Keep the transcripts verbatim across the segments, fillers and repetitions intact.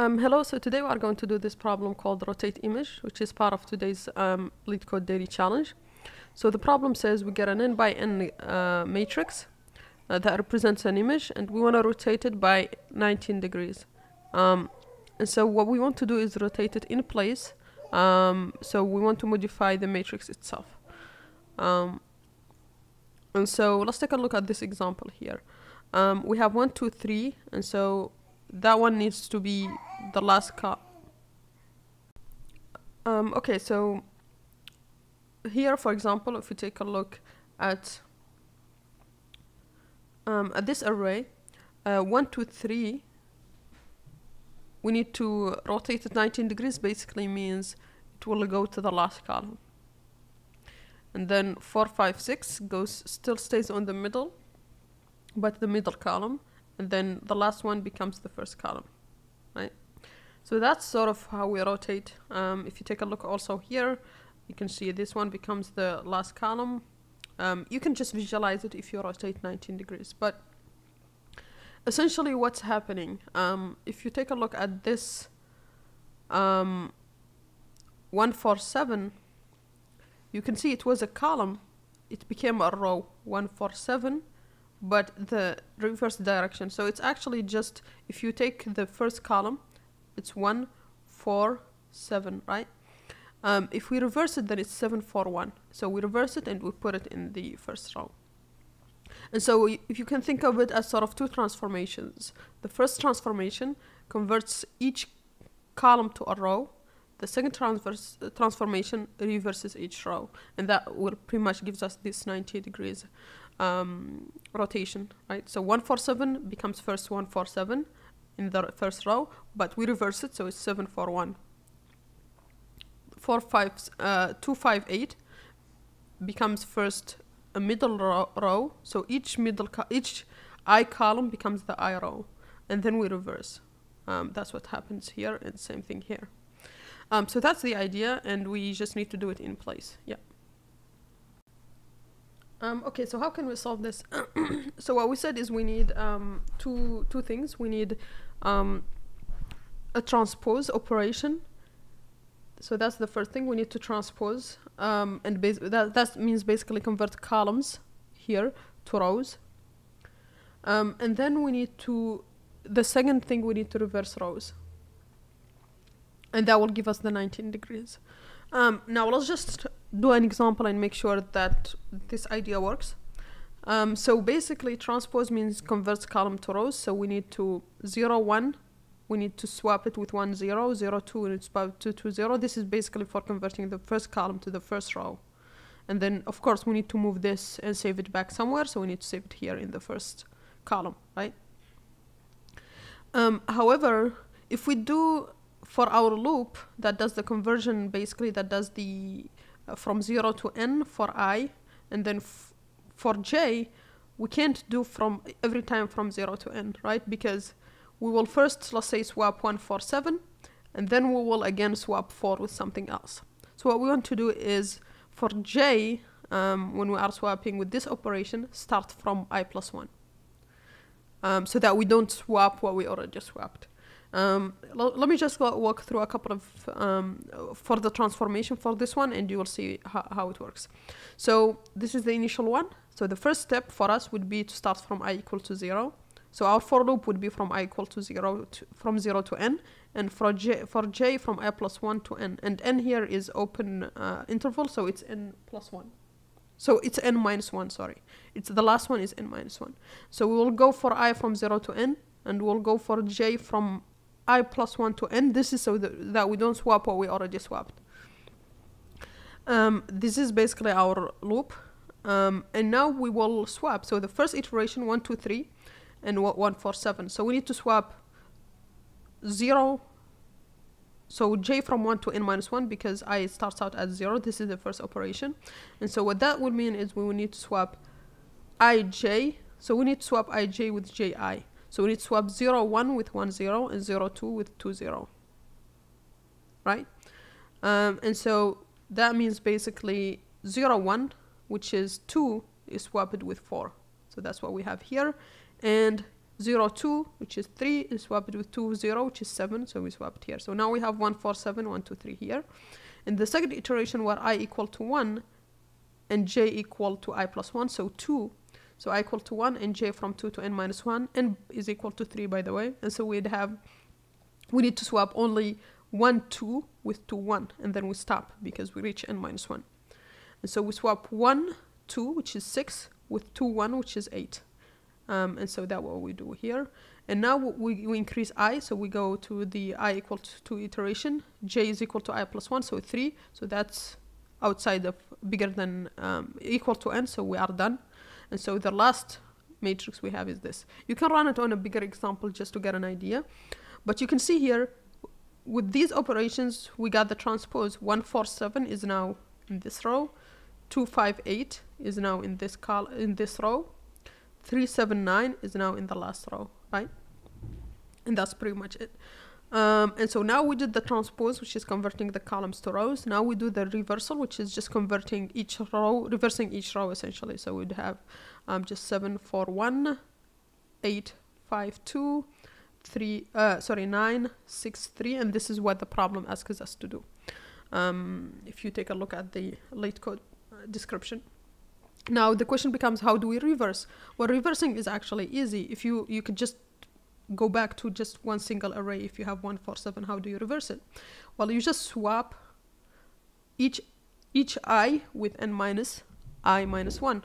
Um, hello, so today we are going to do this problem called Rotate Image, which is part of today's um, LeetCode Daily Challenge. So the problem says we get an n by n uh, matrix uh, that represents an image, and we want to rotate it by nineteen degrees. Um, and so what we want to do is rotate it in place, um, so we want to modify the matrix itself. Um, and so let's take a look at this example here. Um, we have one, two, three, and so that one needs to be the last cut. Um, okay, so here, for example, if we take a look at um, at this array, uh, one, two, three, we need to rotate it nineteen degrees. Basically means it will go to the last column, and then four, five, six goes still stays on the middle, but the middle column. And then the last one becomes the first column, right? So that's sort of how we rotate. Um, if you take a look also here, you can see this one becomes the last column. Um, you can just visualize it if you rotate nineteen degrees. But essentially what's happening, um, if you take a look at this um, one four seven, you can see it was a column. It became a row, one four seven. But the reverse direction. So it's actually just, if you take the first column, it's one four seven, right? Um, if we reverse it, then it's seven four one. So we reverse it and we put it in the first row. And so we, if you can think of it as sort of two transformations. The first transformation converts each column to a row. The second transverse, uh, transformation reverses each row. And that will pretty much gives us this ninety degrees. Um, rotation, right? So one four seven becomes first one four seven in the first row, but we reverse it, so it's seven four one. two five eight becomes first a middle row, row, so each middle each I column becomes the I row, and then we reverse. Um, that's what happens here, and same thing here. Um, so that's the idea, and we just need to do it in place. Yeah. Um, okay, so how can we solve this? So what we said is we need um, two two things. We need um, a transpose operation. So that's the first thing we need to transpose, um, and bas that that means basically convert columns here to rows. Um, and then we need to the second thing we need to reverse rows, and that will give us the nineteen degrees. Um, now let's just do an example and make sure that this idea works. Um, so basically transpose means converts column to rows. So we need to zero one, we need to swap it with one zero, zero two, and it's about two two zero. This is basically for converting the first column to the first row. And then of course we need to move this and save it back somewhere. So we need to save it here in the first column, right? Um, however, if we do for our loop that does the conversion, basically that does the uh, from zero to n for I, and then f for j we can't do from every time from zero to n, right? Because we will first, let's say, swap one four seven, and then we will again swap four with something else. So what we want to do is for j, um, when we are swapping with this operation, start from I plus one, um, so that we don't swap what we already swapped. Um, let me just go walk through a couple of um, for the transformation for this one, and you will see how, how it works. So this is the initial one. So the first step for us would be to start from I equal to zero. So our for loop would be from I equal to zero, to, from zero to n, and for j, for j from I plus one to n. And n here is open uh, interval, so it's n plus one. So it's n minus one, sorry. It's the last one is n minus one. So we will go for I from zero to n, and we'll go for j from I plus one to n. This is so that, that we don't swap what we already swapped. Um, this is basically our loop. Um, and now we will swap. So the first iteration, one, two, three, and one, four, seven. So we need to swap zero. So j from one to n minus one, because I starts out at zero. This is the first operation. And so what that would mean is we will need to swap ij. So we need to swap ij with ji. So we need to swap zero one with one zero and zero two with two zero, right? Um, and so that means basically zero one, which is two, is swapped with four. So that's what we have here. And zero, two, which is three, is swapped with two, zero, which is seven, so we swapped here. So now we have one, four, seven, one, two, three here. In the second iteration where I equal to one and j equal to I plus one, so two, so I equal to one and j from two to n minus one, n is equal to three, by the way, and so we'd have, we need to swap only one, two with two, one, and then we stop because we reach n minus one. And so we swap one, two, which is six, with two, one, which is eight. Um, and so that's what we do here. And now we, we increase I, so we go to the I equal to two iteration, j is equal to I plus one, so three, so that's outside of bigger than um, equal to n, so we are done. And so the last matrix we have is this. You can run it on a bigger example just to get an idea, but you can see here with these operations we got the transpose. One, four, seven is now in this row, two, five, eight is now in this col in this row, three, seven, nine is now in the last row, right? And that's pretty much it. Um, and so now we did the transpose, which is converting the columns to rows. Now we do the reversal, which is just converting each row, reversing each row essentially. So we'd have um, just seven, four, one, eight, five, two, three, uh, sorry, nine, six, three, and this is what the problem asks us to do. Um, if you take a look at the LeetCode description. Now the question becomes, how do we reverse? Well, reversing is actually easy. If you, you could just go back to just one single array. If you have one, four, seven, how do you reverse it? Well, you just swap each, each I with n minus I minus one.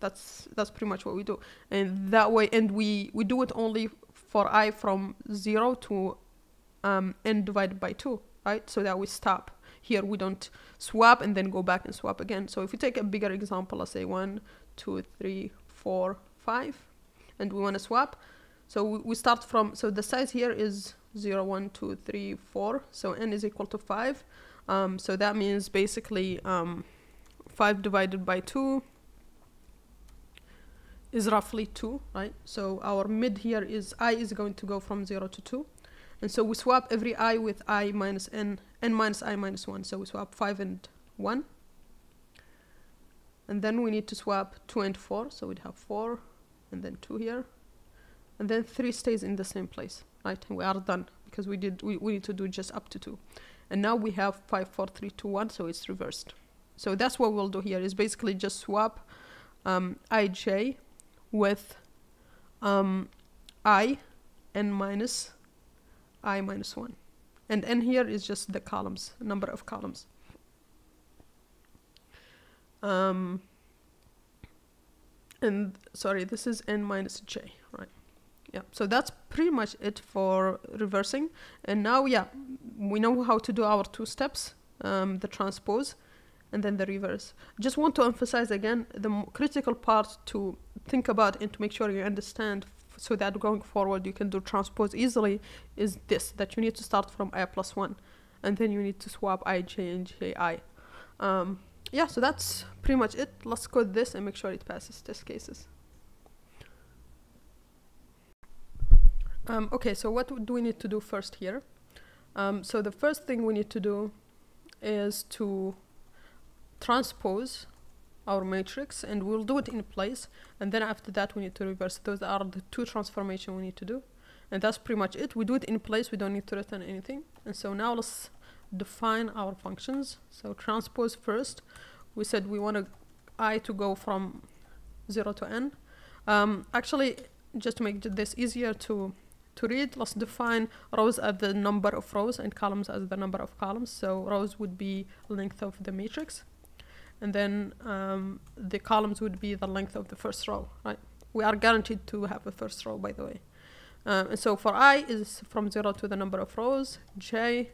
That's, that's pretty much what we do. And that way, and we, we do it only for I from zero to um, n divided by two, right? So that we stop. Here we don't swap and then go back and swap again. So if we take a bigger example, let's say one, two, three, four, five, and we want to swap. So we, we start from, so the size here is zero, one, two, three, four. So n is equal to five. Um, so that means basically um, five divided by two is roughly two, right? So our mid here is I is going to go from zero to two. And so we swap every I with I minus n, n minus I minus one. So we swap five and one. And then we need to swap two and four. So we'd have four and then two here. And then three stays in the same place, right? And we are done because we did, we, we need to do just up to two. And now we have five, four, three, two, one. So it's reversed. So that's what we'll do here is basically just swap um, ij with um, I n minus I minus one, and n here is just the columns, number of columns. Um, and sorry, this is n minus j, right? Yeah, so that's pretty much it for reversing. And now, yeah, we know how to do our two steps, um, the transpose and then the reverse. Just want to emphasize again, the critical part to think about and to make sure you understand so that going forward you can do transpose easily is this, that you need to start from I plus one and then you need to swap ij and ji. Um, yeah, so that's pretty much it. Let's code this and make sure it passes test cases. Um, okay, so what do we need to do first here? Um, so the first thing we need to do is to transpose our matrix, and we'll do it in place, and then after that we need to reverse. Those are the two transformations we need to do, and that's pretty much it. We do it in place, we don't need to return anything. And so now let's define our functions. So transpose first, we said we want I to go from zero to n. Um, actually, just to make this easier to to read, let's define rows as the number of rows and columns as the number of columns. So rows would be length of the matrix, and then um, the columns would be the length of the first row, right? We are guaranteed to have a first row, by the way. Um, and so for I is from zero to the number of rows, j,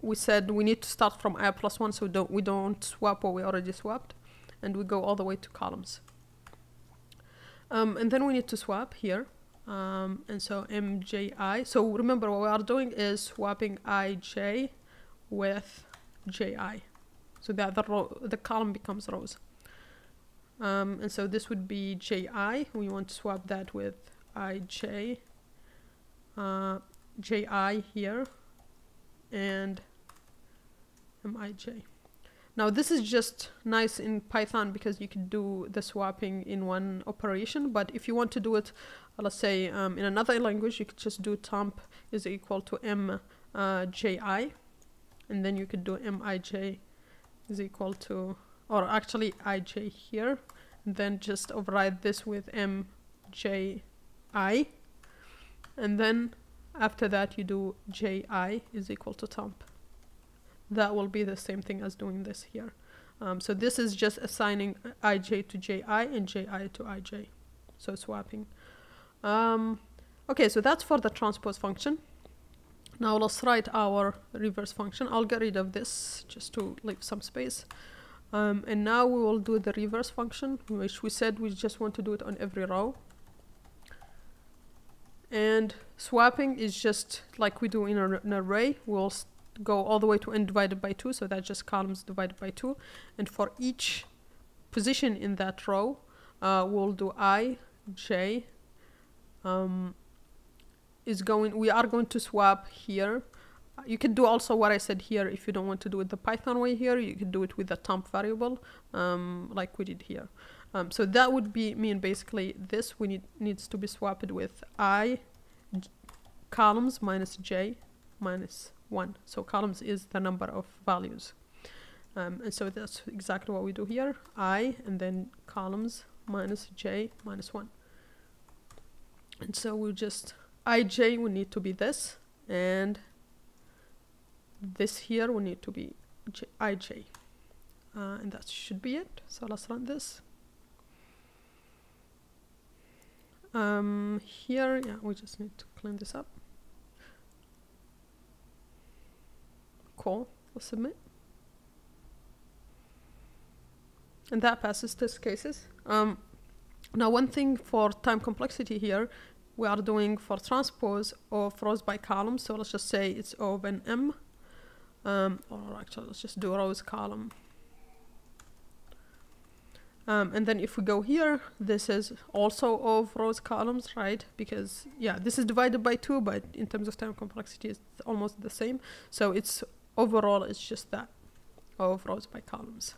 we said we need to start from I plus one, so don't, we don't swap what we already swapped, and we go all the way to columns. Um, and then we need to swap here, um, and so mji. So remember what we are doing is swapping ij with ji. So that the, row, the column becomes rows. Um, and so this would be ji. We want to swap that with ij, uh, ji here, and mij. Now this is just nice in Python because you can do the swapping in one operation, but if you want to do it, let's say um, in another language, you could just do temp is equal to m uh, ji, and then you could do mij is equal to, or actually ij here, and then just override this with mji, and then after that you do ji is equal to temp. That will be the same thing as doing this here. Um, so this is just assigning ij to ji and ji to ij, so swapping. Um, okay, so that's for the transpose function. Now let's write our reverse function. I'll get rid of this just to leave some space. Um, and now we will do the reverse function, which we said we just want to do it on every row. And swapping is just like we do in an array. We'll go all the way to n divided by two, so that's just columns divided by two, and for each position in that row uh, we'll do I j um, is going we are going to swap here. You can do also what I said here. If you don't want to do it the Python way here, you can do it with the temp variable um, like we did here. Um, so that would be mean basically this we need needs to be swapped with I j, columns minus j minus one. So columns is the number of values, um, and so that's exactly what we do here. I and then columns minus j minus one, and so we just ij would need to be this, and this here will need to be j, ij, uh, and that should be it. So let's run this. Um, here, yeah, we just need to clean this up. Cool, we'll submit. And that passes test cases. Um, now one thing for time complexity here, we are doing for transpose of rows by column. So let's just say it's O of an M, um, or actually let's just do rows column. Um, and then if we go here, this is also of rows columns, right? Because yeah, this is divided by two, but in terms of time complexity, it's almost the same. So it's overall, it's just that of rows by columns.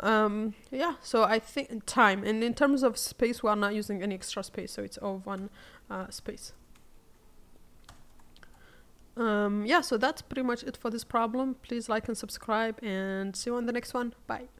Um, yeah, so I think time, and in terms of space, we are not using any extra space, so it's of one uh, space. Um, yeah, so that's pretty much it for this problem. Please like and subscribe, and see you on the next one. Bye.